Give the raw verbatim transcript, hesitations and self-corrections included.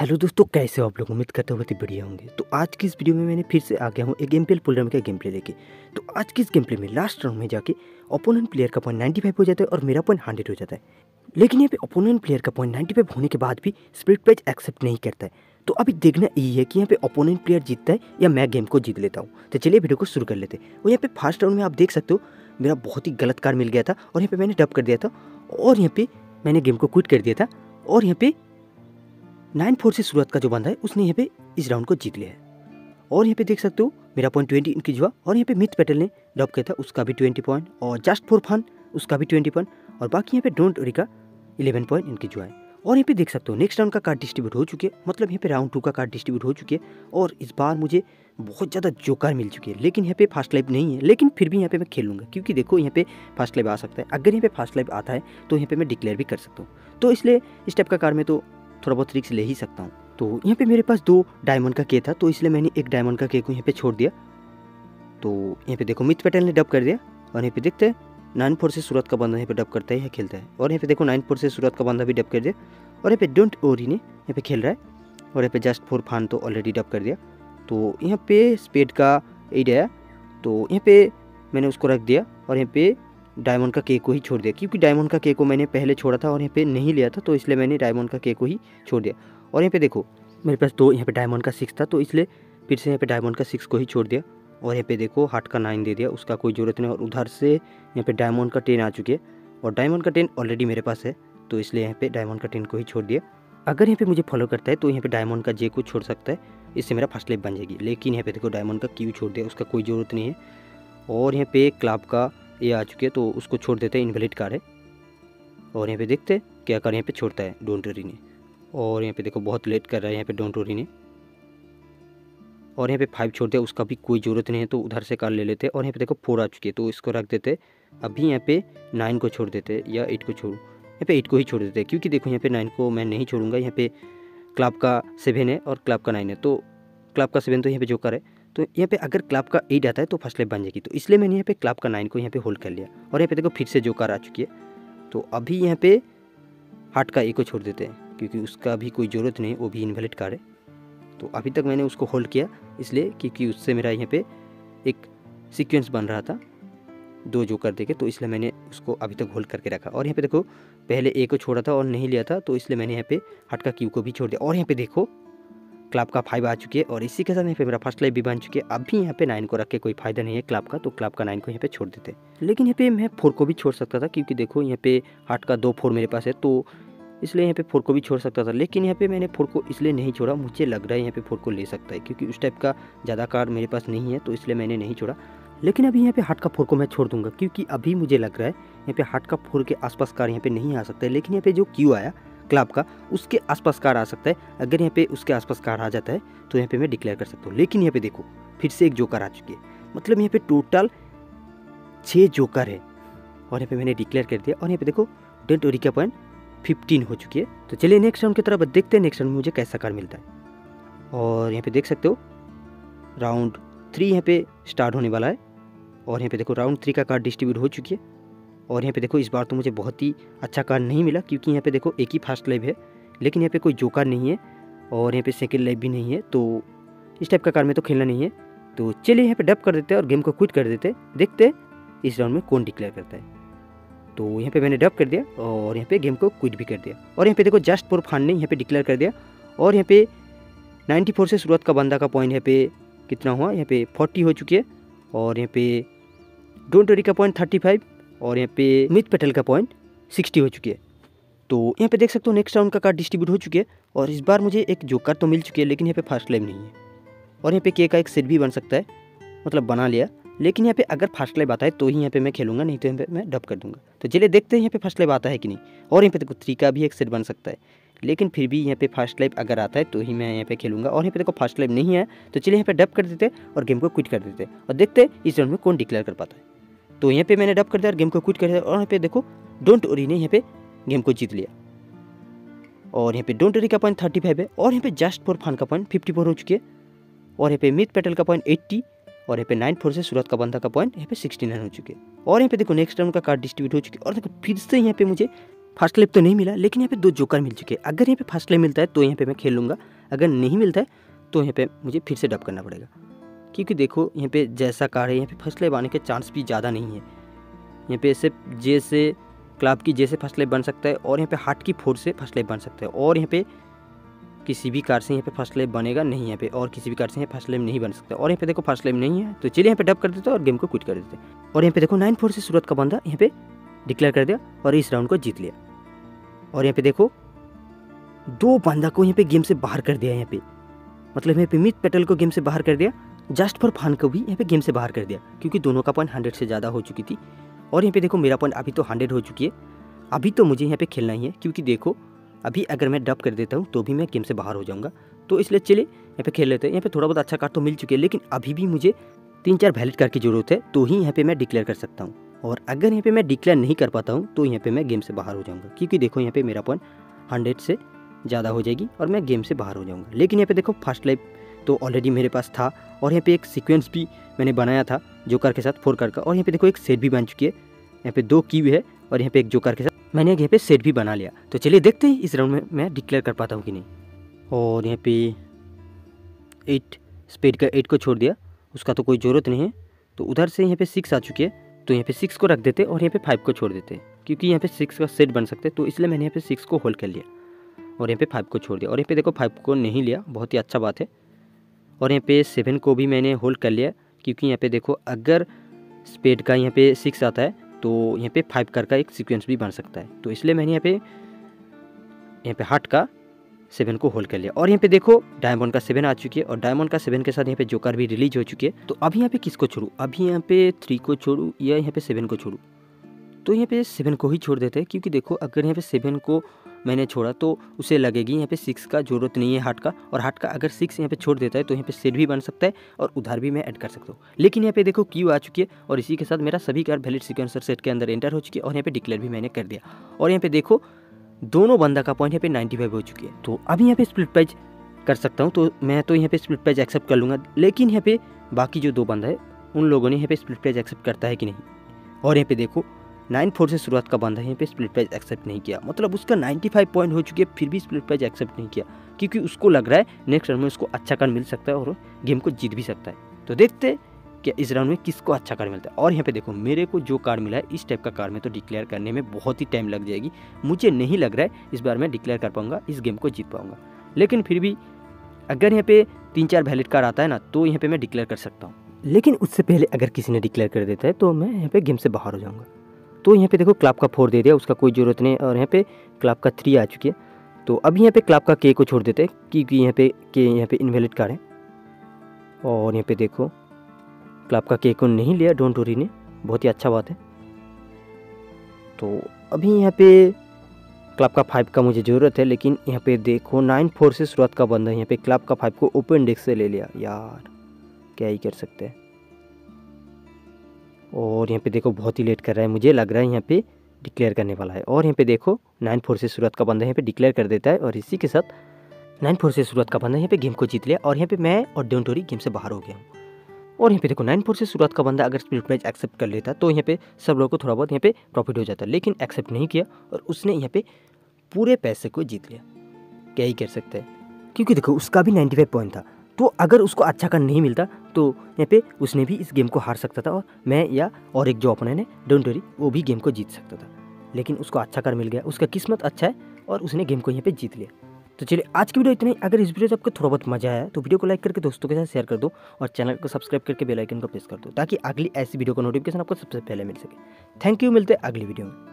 Hello दोस्तों, कैसे हो आप लोग। उम्मीद करते हुए बढ़िया होंगे। तो आज की इस वीडियो में मैंने फिर से आ गया हूँ एक M P L pool rummy का गेम प्ले लेके। तो आज की इस गेम प्ले में लास्ट राउंड में जाके ओपोनेंट प्लेयर का पॉइंट नाइन्टी फाइव हो जाता है और मेरा पॉइंट हंड्रेड हो जाता है, लेकिन यहाँ पे ओपोनेंट प्लेयर का पॉइंट नाइन्टी फाइव होने के बाद भी स्प्लिट प्राइज एक्सेप्ट नहीं करता है। तो अभी देखना यही है कि यहाँ पे ओपोनेंट प्लेयर जीतता है या मैं गेम को जीत लेता हूँ। तो चलिए वीडियो को शुरू कर लेते हैं। और यहाँ पे फर्स्ट राउंड में आप देख सकते हो मेरा बहुत ही गलत कार मिल गया था और यहाँ पे मैंने टप कर दिया था और यहाँ पे मैंने गेम को क्विट कर दिया था। और यहाँ पे नाइन फोर से शुरुआत का जो बंदा है उसने यहाँ पे इस राउंड को जीत लिया है। और यहाँ पे देख सकते हो मेरा पॉइंट ट्वेंटी इंक्रीज हुआ और यहाँ पे मिथ पैटल ने ड्रॉप किया था, उसका भी ट्वेंटी पॉइंट, और जस्ट फॉर फन उसका भी ट्वेंटी पॉइंट, और बाकी यहाँ पे डोंट वरी का इलेवन पॉइंट इंक्रीज हुआ है। और यहाँ पे देख सकते हो नेक्स्ट राउंड का कार्ड डिस्ट्रीब्यूट हो चुकी है, मतलब यहाँ पे राउंड टू का कार्ड डिस्ट्रीब्यूट हो चुकी है। और इस बार मुझे बहुत ज़्यादा जोकर मिल चुकी है, लेकिन यहाँ पे फास्ट लाइफ नहीं है, लेकिन फिर भी यहाँ पे मैं खेलूंगा क्योंकि देखो यहाँ पे फास्ट लाइफ आ सकता है। अगर यहाँ पे फास्ट लाइफ आता है तो यहाँ पे मैं डिक्लेयर भी कर सकता हूँ, तो इसलिए इस टाइप का कार्ड में तो थोड़ा बहुत रिस्क ले ही सकता हूँ। तो यहाँ पे मेरे पास दो डायमंड का के था, तो इसलिए मैंने एक डायमंड का के को यहाँ पे छोड़ दिया। तो यहाँ पे देखो मिथ पैटल ने डब कर दिया और यहाँ पे देखते हैं नाइन फोर से सूरत का बंदा यहाँ पे डब करता है या खेलता है। और यहाँ पे देखो नाइन फोर से सूरत का बंदा भी डब कर दिया और यहाँ पे डोंट ओरी ने यहाँ पे खेल रहा है और यहाँ पे जस्ट फॉर फन तो ऑलरेडी डब कर दिया। तो यहाँ पे स्पेड का एड आया तो यहाँ पे मैंने उसको रख दिया और यहाँ पे डायमंड का के को ही छोड़ दिया, क्योंकि डायमंड का के को मैंने पहले छोड़ा था और यहाँ पे नहीं लिया था, तो इसलिए मैंने डायमंड का के को ही छोड़ दिया। और यहाँ पे देखो मेरे पास दो यहाँ पे डायमंड का सिक्स था, तो इसलिए फिर से यहाँ पे डायमंड का सिक्स को ही छोड़ दिया। और यहाँ पे देखो हार्ट का नाइन दे दिया, उसका कोई ज़रूरत नहीं। और उधर से यहाँ पे डायमंड का टेन आ चुकी है और डायमंड का टेन ऑलरेडी मेरे पास है, तो इसलिए यहाँ पे डायमंड का टेन को ही छोड़ दिया। अगर यहाँ पे मुझे फॉलो करता है तो यहाँ पे डायमंड का जे को छोड़ सकता है, इससे मेरा फर्स्ट लाइफ बन जाएगी। लेकिन यहाँ पे देखो डायमंड का क्यू छोड़ दिया, उसका कोई ज़रूरत नहीं है। और यहाँ पे क्लब का ये आ चुकी है तो उसको छोड़ देते हैं, इनवैलिड कार्ड है। और यहाँ पे देखते हैं क्या कार्ड यहाँ पे छोड़ता है डोंटोरी ने। और यहाँ पे देखो बहुत लेट कर रहा है यहाँ पे डोंटोरी ने। और यहाँ पे फाइव छोड़ दिया, उसका भी कोई ज़रूरत नहीं है, तो उधर से कार्ड ले लेते हैं। और यहाँ पे देखो फोर आ चुकी है तो इसको रख देते। अभी यहाँ पे नाइन को छोड़ देते या एट को छोड़, यहाँ पे एट को ही छोड़ देते, क्योंकि देखो यहाँ पे नाइन को मैं नहीं छोड़ूंगा। यहाँ पे क्लब का सेवन है और क्लब का नाइन है, तो क्लब का सेवन तो यहाँ पे जोकर है। तो यहाँ पे अगर क्लब का एट आता है तो फर्स्ट लाइफ बन जाएगी, तो इसलिए मैंने यहाँ पे क्लब का नाइन को यहाँ पे होल्ड कर लिया। और यहाँ पे देखो फिर से जोकर आ चुकी है, तो अभी यहाँ पे हार्ट का ए को छोड़ देते हैं, क्योंकि उसका भी कोई ज़रूरत नहीं, वो भी इनवैलिड कार्ड है। तो अभी तक मैंने उसको होल्ड किया इसलिए क्योंकि उससे मेरा यहाँ पे एक सीक्वेंस बन रहा था दो जोकर देके, तो इसलिए मैंने उसको अभी तक होल्ड करके रखा। और यहाँ पे देखो पहले ए को छोड़ा था और नहीं लिया था, तो इसलिए मैंने यहाँ पे हार्ट का क्यू को भी छोड़ दिया। और यहाँ पे देखो क्लब का फाइव आ चुकी है और इसी के साथ यहाँ पे मेरा फर्स्ट लाइफ भी बन चुकी है। अभी यहाँ पे नाइन को रख के कोई फायदा नहीं है क्लब का, तो क्लब का नाइन को यहाँ पे छोड़ देते। लेकिन यहाँ पे मैं फोर को भी छोड़ सकता था, क्योंकि देखो यहाँ पे हार्ट का दो फोर मेरे पास है, तो इसलिए यहाँ पे फोर को भी छोड़ सकता था। लेकिन यहाँ पे मैंने फोर को इसलिए नहीं छोड़ा, मुझे लग रहा है यहाँ पे फोर को ले सकता है, क्योंकि उस टाइप का ज़्यादा कार्ड मेरे पास नहीं है, तो इसलिए मैंने नहीं छोड़ा। लेकिन अभी यहाँ पे हार्ट का फोर को मैं छोड़ दूंगा, क्योंकि अभी मुझे लग रहा है यहाँ पे हार्ट का फोर के आसपास कार्ड यहाँ पे नहीं आ सकता है। लेकिन यहाँ पे जो क्यू आया क्लब का, उसके आसपास कार्ड आ सकता है। अगर यहाँ पे उसके आसपास कार्ड आ जाता है तो यहाँ पे मैं डिक्लेयर कर सकता हूँ। लेकिन यहाँ पे देखो फिर से एक जोकर आ चुकी है, मतलब यहाँ पे टोटल छः जोकर है और यहाँ पे मैंने डिक्लेयर कर दिया। और यहाँ पे देखो डेंट ओरिका पॉइंट फिफ्टीन हो चुकी है। तो चलिए नेक्स्ट राउंड की तरफ देखते हैं, नेक्स्ट राउंड में मुझे कैसा कार्ड मिलता है। और यहाँ पे देख सकते हो राउंड थ्री यहाँ पे स्टार्ट होने वाला है और यहाँ पे देखो राउंड थ्री का कार्ड डिस्ट्रीब्यूट हो चुकी है। और यहाँ पे देखो इस बार तो मुझे बहुत ही अच्छा कार्ड नहीं मिला, क्योंकि यहाँ पे देखो एक ही फास्ट लाइफ है, लेकिन यहाँ पे कोई जोकर नहीं है और यहाँ पे सेकंड लाइफ भी नहीं है, तो इस टाइप का कार्ड में तो खेलना नहीं है। तो चलिए यहाँ पे डब कर देते हैं और गेम को क्विट कर देते, देखते इस राउंड में कौन डिक्लेयर करता है। तो यहाँ पे मैंने डब कर दिया और यहाँ पे गेम को क्विट भी कर दिया। और यहाँ पे देखो जस्ट फॉर फन ने यहाँ पे डिक्लेयर कर दिया। और यहाँ पे नाइन्टी फोर से शुरुआत का बंदा का पॉइंट यहाँ पे कितना हुआ, यहाँ पे फोर्टी हो चुकी है। और यहाँ पे डोंट वरी का पॉइंट थर्टी फाइव और यहाँ पे मिथ पैटल का पॉइंट सिक्सटी हो चुकी है। तो यहाँ पे देख सकते हो नेक्स्ट राउंड का कार्ड डिस्ट्रीब्यूट हो चुकी है और इस बार मुझे एक जोकर तो मिल चुकी है, लेकिन यहाँ पे फर्स्ट लाइफ नहीं है। और यहाँ पे के का एक सेट भी बन सकता है, मतलब बना लिया। लेकिन यहाँ पे अगर फर्स्ट लाइफ आता है तो ही यहाँ पे मैं खेलूंगा, नहीं तो यहाँ पे मैं डब कर दूंगा। तो चलिए देखते हैं यहाँ पे फर्स्ट लाइफ आता है कि नहीं। और यहाँ पे देखो थ्री का भी एक सेट बन सकता है, लेकिन फिर भी यहाँ पे फर्स्ट लाइफ अगर आता है तो ही मैं यहाँ पे खेलूंगा। और यहाँ पे देखो फर्स्ट लाइफ नहीं है, तो चलिए यहाँ पे डब कर देते और गेम को क्विट कर देते और देखते इस राउंड में कौन डिक्लेयर कर पाता है। तो यहाँ पे मैंने डब कर दिया और गेम को क्विट कर दिया। और यहाँ पे देखो डोंट ओरी ने यहाँ पे गेम को जीत लिया। और यहाँ पे डोंट ओरी का पॉइंट थर्टी फाइव है और यहाँ पे जस्ट फॉर फन का पॉइंट फिफ्टी फोर हो चुकी है। और यहाँ पे मिथ पैटल का पॉइंट एट्टी और यहाँ पे नाइन फोर से सूरत का बंदा का पॉइंट यहाँ पे सिक्सटी नाइन हो चुके। और यहाँ पे देखो नेक्स्ट राउंड का कार्ड डिस्ट्रीब्यूट हो चुकी है और देखो फिर से यहाँ पे मुझे फर्स्ट स्लिप तो नहीं मिला, लेकिन यहाँ पे दो जोकर मिल चुके हैं। अगर यहाँ पे फर्स्ट स्लिप मिलता है तो यहाँ पे मैं खेल लूँगा, अगर नहीं मिलता है तो यहाँ पे मुझे फिर से डब करना पड़ेगा, क्योंकि देखो यहाँ पे जैसा कार है यहाँ पे फर्स्ट स्लिप आने के चांस भी ज़्यादा नहीं है। यहाँ पे सिर्फ जे से क्लब की जे से फर्स्ट स्लिप बन सकता है, और यहाँ पर हार्ट की फोर से फर्स्ट स्लिप बन सकता है, और यहाँ पर किसी भी कार से यहाँ पर फर्स्ट स्लिप बनेगा नहीं। यहाँ पे और किसी भी कार से यहाँ फर्स्ट स्लिप नहीं बन सकता। और यहाँ पे देखो फर्स्ट स्लिप नहीं है तो चलिए यहाँ पे डब कर देते हैं और गेम को क्विट कर देते हैं। और यहाँ पे देखो नाइन फोर से सूरत का बंदा यहाँ पे डिक्लेयर कर दिया और इस राउंड को जीत लिया। और यहाँ पे देखो दो बंदा को यहाँ पे गेम से बाहर कर दिया। यहाँ पे मतलब यहाँ पे मित पेटल को गेम से बाहर कर दिया, जस्ट फॉर फन को भी यहाँ पे गेम से बाहर कर दिया, क्योंकि दोनों का पॉइंट हंड्रेड से ज़्यादा हो चुकी थी। और यहाँ पे देखो मेरा पॉइंट अभी तो हंड्रेड हो चुकी है, अभी तो मुझे यहाँ पे खेलना ही है, क्योंकि देखो अभी अगर मैं डब कर देता हूँ तो भी मैं गेम से बाहर हो जाऊँगा। तो इसलिए चले यहाँ पे खेल लेते हैं। यहाँ पे थोड़ा बहुत अच्छा कार्ड तो मिल चुके हैं, लेकिन अभी भी मुझे तीन चार वैलिड कार्ड की ज़रूरत है, तो ही यहाँ पे मैं डिक्लेयर कर सकता हूँ। और अगर यहाँ पे मैं डिक्लेयर नहीं कर पाता हूँ तो यहाँ पे मैं गेम से बाहर हो जाऊँगा, क्योंकि देखो यहाँ पे मेरा पॉइंट हंड्रेड से ज़्यादा हो जाएगी और मैं गेम से बाहर हो जाऊँगा। लेकिन यहाँ पे देखो फर्स्ट लाइफ तो ऑलरेडी मेरे पास था, और यहाँ पे एक सीक्वेंस भी मैंने बनाया था जोकर के साथ फोर कार का। और यहाँ पे देखो एक सेट भी बन चुकी है, यहाँ पे दो की है और यहाँ पे एक जोकर के साथ मैंने यहाँ पे सेट भी बना लिया। तो चलिए देखते हैं इस राउंड में मैं डिक्लेयर कर पाता हूँ कि नहीं। और यहाँ पे एट स्पेड का एट को छोड़ दिया, उसका तो कोई ज़रूरत नहीं है। तो उधर से यहाँ पे सिक्स आ चुकी है, तो यहाँ पे सिक्स को रख देते और यहाँ पे फाइव को छोड़ देते, क्योंकि यहाँ पे सिक्स का सेट बन सकते, तो इसलिए मैंने यहाँ पे सिक्स को होल्ड कर लिया और यहाँ पे फाइव को छोड़ दिया। और यहाँ पे देखो फाइव को नहीं लिया, बहुत ही अच्छा बात है। और यहाँ पे सेवन को भी मैंने होल्ड कर लिया, क्योंकि यहाँ पे देखो अगर स्पेड का यहाँ पे सिक्स आता है तो यहाँ पे फाइव कार का एक सीक्वेंस भी बन सकता है, तो इसलिए मैंने यहाँ पे यहाँ पे हार्ट का सेवन को होल्ड कर लिया। और यहाँ पे देखो डायमंड का सेवन आ चुकी है, और डायमंड का सेवन के साथ यहाँ पे जोकर भी रिलीज हो चुकी है। तो अभी यहाँ पे किसको छोड़ूँ, अभी यहाँ पे थ्री को छोड़ूँ या यहाँ पे सेवन को छोड़ूँ? तो यहाँ पे सेवन को ही छोड़ देते हैं, क्योंकि देखो अगर यहाँ पे सेवन को मैंने छोड़ा तो उसे लगेगी यहाँ पे सिक्स का ज़रूरत नहीं है हार्ट का, और हार्ट का अगर सिक्स यहाँ पे छोड़ देता है तो यहाँ पे सेट भी बन सकता है और उधार भी मैं ऐड कर सकता हूँ। लेकिन यहाँ पे देखो क्यू आ चुकी है, और इसी के साथ मेरा सभी कार वैलिड सिक्वेंसर सेट के अंदर एंटर हो चुकी है, और यहाँ पे डिक्लेयर भी मैंने कर दिया। और यहाँ पे देखो दोनों बंदा का पॉइंट यहाँ पे नाइन्टी फाइव हो चुकी है। तो अभी यहाँ पे स्प्लिट पेज कर सकता हूँ, तो मैं तो यहाँ पे स्प्लिट पेज एक्सेप्ट कर लूँगा, लेकिन यहाँ पे बाकी जो दो बंदा है उन लोगों ने यहाँ पे स्प्लिट पेज एक्सेप्ट करता है कि नहीं। और यहाँ पे देखो नाइन फोर से शुरुआत का बंदा यहाँ पे स्प्लिट पेज एक्सेप्ट नहीं किया, मतलब उसका नाइन्टी फाइव पॉइंट हो चुकी है फिर भी स्प्लिट पेज एक्सेप्ट नहीं किया, क्योंकि उसको लग रहा है नेक्स्ट राउंड में उसको अच्छा कार्ड मिल सकता है और गेम को जीत भी सकता है। तो देखते हैं कि इस राउंड में किसको अच्छा कार्ड मिलता है। और यहाँ पे देखो मेरे को जो कार्ड मिला है इस टाइप का कार्ड में तो डिक्लेयर करने में बहुत ही टाइम लग जाएगी, मुझे नहीं लग रहा है इस बार मैं डिक्लेयर कर पाऊँगा, इस गेम को जीत पाऊँगा। लेकिन फिर भी अगर यहाँ पे तीन चार वैलिड कार्ड आता है ना तो यहाँ पर मैं डिक्लेयर कर सकता हूँ, लेकिन उससे पहले अगर किसी ने डिक्लेयर कर देता है तो मैं यहाँ पर गेम से बाहर हो जाऊँगा। तो यहाँ पे देखो क्लब का फोर दे दिया, उसका कोई ज़रूरत नहीं, और यहाँ पे क्लब का थ्री आ चुकी है। तो अभी यहाँ पे क्लब का के को छोड़ देते हैं, क्योंकि यहाँ पे के यहाँ पे इनवैलिड कार्ड है। और यहाँ पे देखो क्लब का के को नहीं लिया डोंट वरी ने, बहुत ही अच्छा बात है। तो अभी यहाँ पे क्लब का फाइव का मुझे ज़रूरत है, लेकिन यहाँ पे देखो नाइन फोर से शुरुआत का बंदा यहाँ पे क्लब का फाइव को ओपन डेस्क से ले लिया, यार क्या ही कर सकते हैं। और यहाँ पे देखो बहुत ही लेट कर रहा है, मुझे लग रहा है यहाँ पे डिक्लेयर करने वाला है। और यहाँ पे देखो नाइन फोर से शुरुआत का बंदा यहाँ पे डिक्लेयर कर देता है, और इसी के साथ नाइन फोर से शुरुआत का बंदा यहाँ पे गेम को जीत लिया। और यहाँ पे मैं और डोंटोरी गेम से बाहर हो गया हूँ। और यहाँ पे देखो नाइन फोर से शुरुआत का बंदा अगर स्प्लिट पेज एक्सेप्ट कर लेता तो यहाँ पे सब लोग को थोड़ा बहुत यहाँ पे प्रॉफिट हो जाता, लेकिन एक्सेप्ट नहीं किया और उसने यहाँ पे पूरे पैसे को जीत लिया, क्या ही कर सकते हैं, क्योंकि देखो उसका भी नाइन्टी फाइव पॉइंट था। तो अगर उसको अच्छा कार्ड नहीं मिलता तो यहाँ पे उसने भी इस गेम को हार सकता था, और मैं या और एक जो ओपोनेंट है डोंट वरी वो भी गेम को जीत सकता था, लेकिन उसको अच्छा कार्ड मिल गया, उसका किस्मत अच्छा है और उसने गेम को यहाँ पे जीत लिया। तो चलिए आज की वीडियो इतना ही। अगर इस वीडियो से आपको थोड़ा बहुत मजा आया तो वीडियो को लाइक करके दोस्तों के साथ शेयर कर दो, और चैनल को सब्सक्राइब करके बेल आइकन को प्रेस कर दो, ताकि अगली ऐसी वीडियो का नोटिफिकेशन आपको सबसे पहले मिल सके। थैंक यू, मिलते हैं अगली वीडियो में।